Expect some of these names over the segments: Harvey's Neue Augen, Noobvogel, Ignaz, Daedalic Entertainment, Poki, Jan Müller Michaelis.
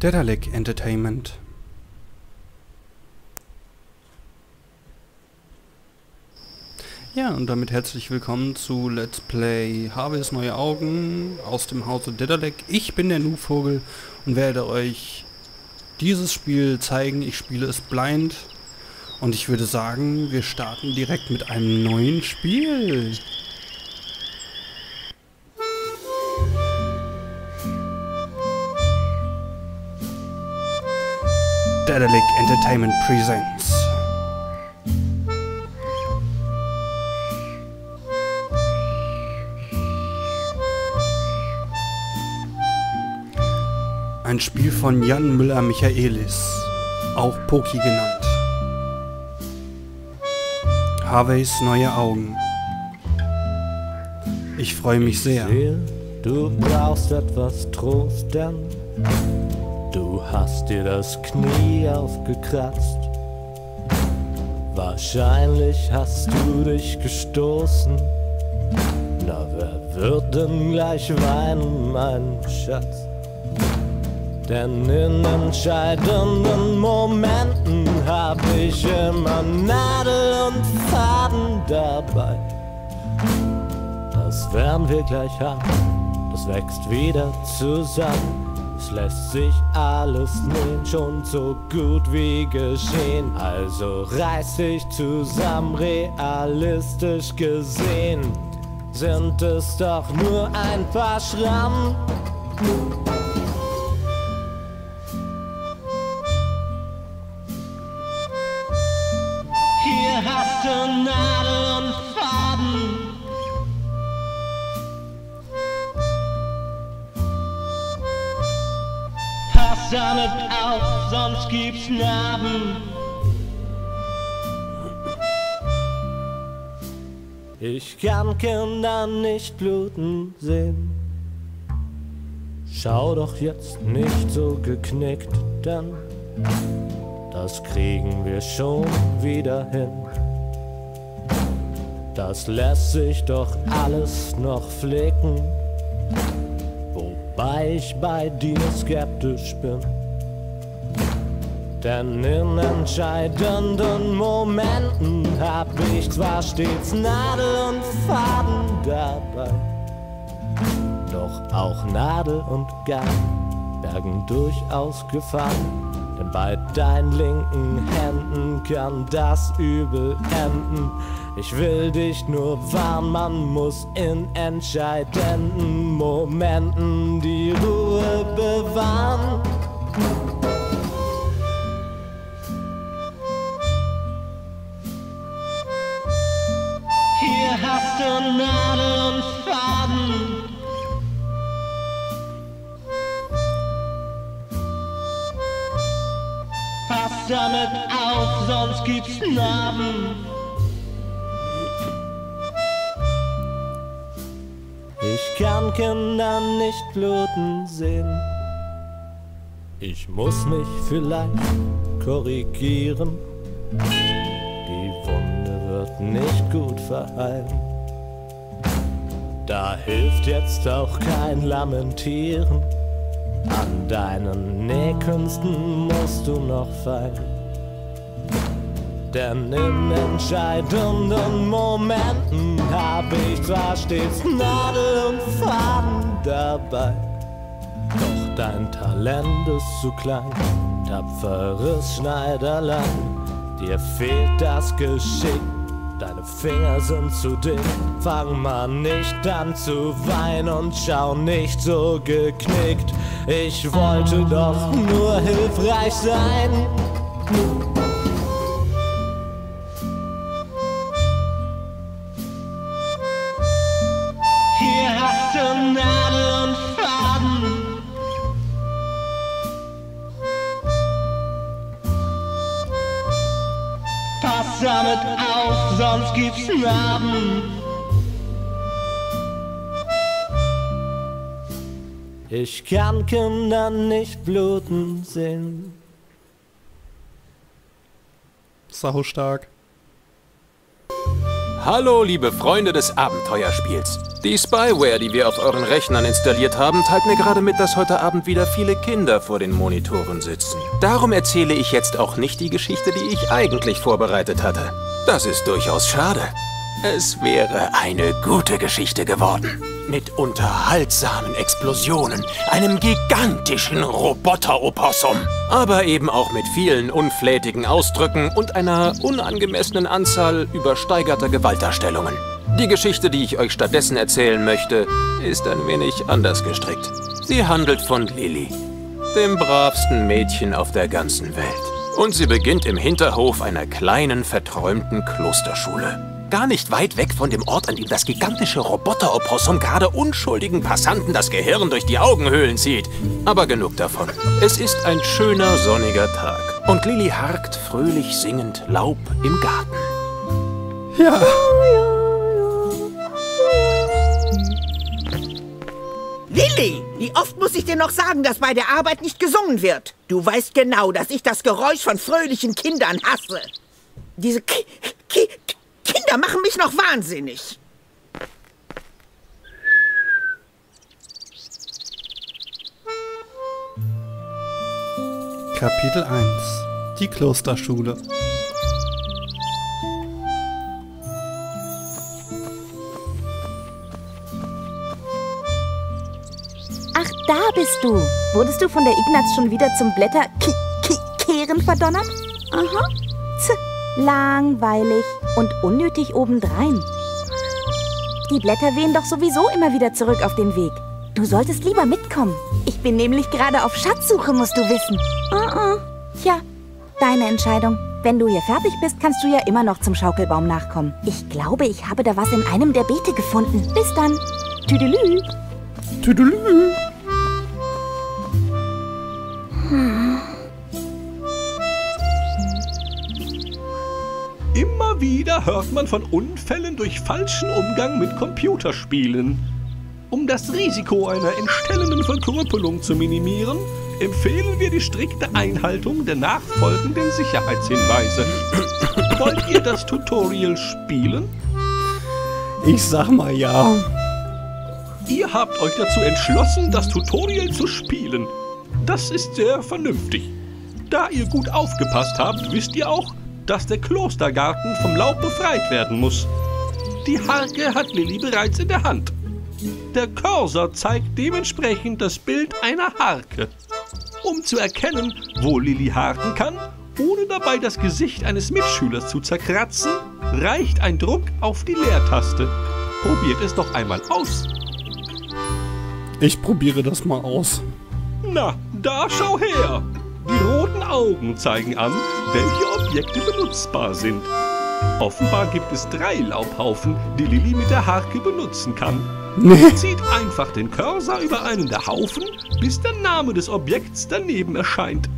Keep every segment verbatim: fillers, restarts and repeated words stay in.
Daedalic Entertainment. Ja, und damit herzlich willkommen zu Let's Play Harvey's Neue Augen aus dem Hause Daedalic. Ich bin der Noobvogel und werde euch dieses Spiel zeigen. Ich spiele es blind und ich würde sagen, wir starten direkt mit einem neuen Spiel. Daedalic Entertainment presents. Ein Spiel von Jan Müller Michaelis, auch Poki genannt. Harveys neue Augen. Ich freue mich sehr. Du brauchst etwas Trost, denn du hast dir das Knie aufgekratzt. Wahrscheinlich hast du dich gestoßen. Na, wer wird denn gleich weinen, mein Schatz? Denn in entscheidenden Momenten hab ich immer Nadel und Faden dabei. Das werden wir gleich haben, das wächst wieder zusammen. Es lässt sich alles nicht schon so gut wie geschehen. Also reiß dich zusammen, realistisch gesehen sind es doch nur ein paar Schrammen. Hier hast du Nadel und Faden. Pass damit auf, sonst gibt's Narben. Ich kann Kinder nicht bluten sehen. Schau doch jetzt nicht so geknickt, denn das kriegen wir schon wieder hin. Das lässt sich doch alles noch flicken. Weil ich bei dir skeptisch bin. Denn in entscheidenden Momenten hab ich zwar stets Nadel und Faden dabei, doch auch Nadel und Garn bergen durchaus Gefahren. Denn bei deinen linken Händen kann das Übel enden. Ich will dich nur warnen, man muss in entscheidenden Momenten die Ruhe bewahren. Hier hast du Nadel und Faden. Pass damit auf, sonst gibt's Narben. Ich kann Kinder nicht bluten sehen. Ich muss mich vielleicht korrigieren. Die Wunde wird nicht gut verheilen. Da hilft jetzt auch kein Lamentieren. An deinen Nähkünsten musst du noch feilen. Denn in entscheidenden Momenten hab ich zwar stets Nadel und Faden dabei, doch dein Talent ist zu klein, tapferes Schneiderlein. Dir fehlt das Geschick, deine Finger sind zu dick. Fang mal nicht an zu weinen und schau nicht so geknickt. Ich wollte doch nur hilfreich sein. Hier hast du Nadel und Faden. Pass damit auf, sonst gibt's Narben. Ich kann Kinder nicht bluten sehen. Sau stark. Hallo liebe Freunde des Abenteuerspiels. Die Spyware, die wir auf euren Rechnern installiert haben, teilt mir gerade mit, dass heute Abend wieder viele Kinder vor den Monitoren sitzen. Darum erzähle ich jetzt auch nicht die Geschichte, die ich eigentlich vorbereitet hatte. Das ist durchaus schade. Es wäre eine gute Geschichte geworden. Mit unterhaltsamen Explosionen, einem gigantischen Roboter-Opossum. Aber eben auch mit vielen unflätigen Ausdrücken und einer unangemessenen Anzahl übersteigerter Gewaltdarstellungen. Die Geschichte, die ich euch stattdessen erzählen möchte, ist ein wenig anders gestrickt. Sie handelt von Lilly, dem bravsten Mädchen auf der ganzen Welt. Und sie beginnt im Hinterhof einer kleinen, verträumten Klosterschule. Gar nicht weit weg von dem Ort, an dem das gigantische Roboter-Opossum gerade unschuldigen Passanten das Gehirn durch die Augenhöhlen zieht. Aber genug davon. Es ist ein schöner, sonniger Tag. Und Lilly harkt fröhlich singend Laub im Garten. Ja... Lilly, wie oft muss ich dir noch sagen, dass bei der Arbeit nicht gesungen wird? Du weißt genau, dass ich das Geräusch von fröhlichen Kindern hasse. Diese Ki- Ki- Kinder machen mich noch wahnsinnig. Kapitel eins. Die Klosterschule. Ach, da bist du. Wurdest du von der Ignaz schon wieder zum Blätterkehren verdonnert? Aha. Z, langweilig und unnötig obendrein. Die Blätter wehen doch sowieso immer wieder zurück auf den Weg. Du solltest lieber mitkommen. Ich bin nämlich gerade auf Schatzsuche, musst du wissen. Uh-uh. Tja, deine Entscheidung. Wenn du hier fertig bist, kannst du ja immer noch zum Schaukelbaum nachkommen. Ich glaube, ich habe da was in einem der Beete gefunden. Bis dann. Tüdelü. Tüdelü. Hm. Immer wieder hört man von Unfällen durch falschen Umgang mit Computerspielen. Um das Risiko einer entstellenden Verkrüppelung zu minimieren, empfehlen wir die strikte Einhaltung der nachfolgenden Sicherheitshinweise. Wollt ihr das Tutorial spielen? Ich sag mal ja. Ihr habt euch dazu entschlossen, das Tutorial zu spielen. Das ist sehr vernünftig. Da ihr gut aufgepasst habt, wisst ihr auch, dass der Klostergarten vom Laub befreit werden muss. Die Harke hat Lilly bereits in der Hand. Der Cursor zeigt dementsprechend das Bild einer Harke. Um zu erkennen, wo Lilly harken kann, ohne dabei das Gesicht eines Mitschülers zu zerkratzen, reicht ein Druck auf die Leertaste. Probiert es doch einmal aus. Ich probiere das mal aus. Na, da schau her! Die roten Augen zeigen an, welche Objekte benutzbar sind. Offenbar gibt es drei Laubhaufen, die Lilly mit der Harke benutzen kann. Zieht einfach den Cursor über einen der Haufen, bis der Name des Objekts daneben erscheint.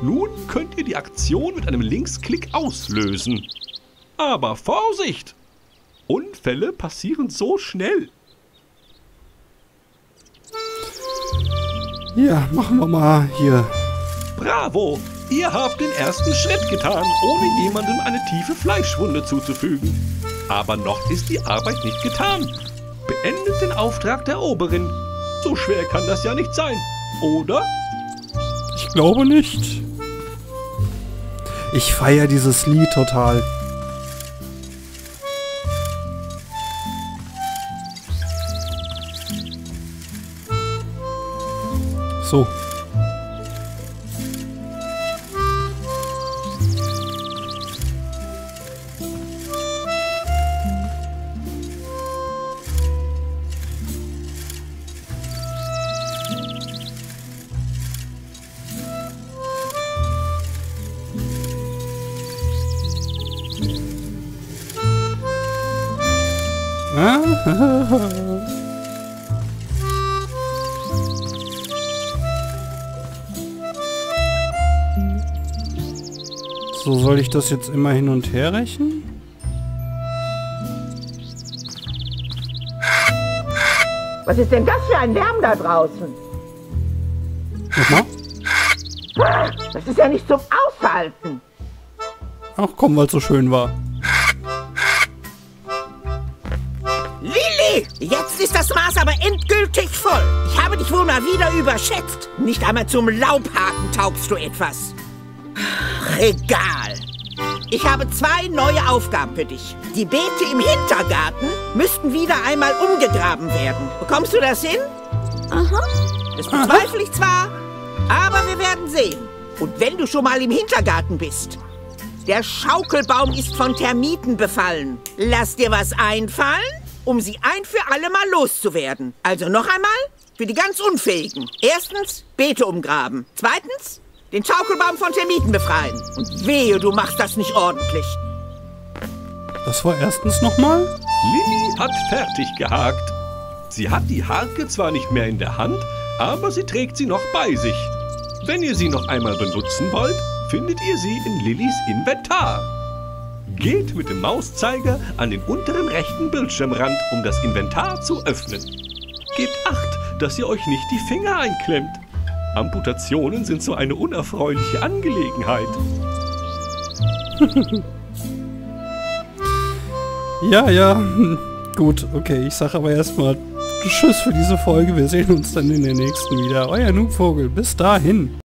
Nun könnt ihr die Aktion mit einem Linksklick auslösen. Aber Vorsicht! Unfälle passieren so schnell. Ja, machen wir mal hier. Bravo! Ihr habt den ersten Schritt getan, ohne jemandem eine tiefe Fleischwunde zuzufügen. Aber noch ist die Arbeit nicht getan. Beendet den Auftrag der Oberin. So schwer kann das ja nicht sein, oder? Ich glaube nicht. Ich feiere dieses Lied total. So. So, soll ich das jetzt immer hin und her rechnen? Was ist denn das für ein Lärm da draußen? Nochmal? Das ist ja nicht zum Aushalten. Ach komm, weil es so schön war. Lilly! Okay, jetzt ist das Maß aber endgültig voll. Ich habe dich wohl mal wieder überschätzt. Nicht einmal zum Laubhaken taugst du etwas. Regal. Ich habe zwei neue Aufgaben für dich. Die Beete im Hintergarten müssten wieder einmal umgegraben werden. Bekommst du das hin? Aha. Das bezweifle ich zwar, aber wir werden sehen. Und wenn du schon mal im Hintergarten bist, der Schaukelbaum ist von Termiten befallen. Lass dir was einfallen, um sie ein für alle Mal loszuwerden. Also noch einmal für die ganz Unfähigen. Erstens, Beete umgraben. Zweitens, den Schaukelbaum von Termiten befreien. Und wehe, du machst das nicht ordentlich. Das war erstens nochmal. Lilli hat fertig gehakt. Sie hat die Harke zwar nicht mehr in der Hand, aber sie trägt sie noch bei sich. Wenn ihr sie noch einmal benutzen wollt, findet ihr sie in Lillis Inventar. Geht mit dem Mauszeiger an den unteren rechten Bildschirmrand, um das Inventar zu öffnen. Gebt Acht, dass ihr euch nicht die Finger einklemmt. Amputationen sind so eine unerfreuliche Angelegenheit. Ja, ja. Gut, okay, ich sage aber erstmal Tschüss für diese Folge. Wir sehen uns dann in der nächsten wieder. Euer Noobvogel. Bis dahin.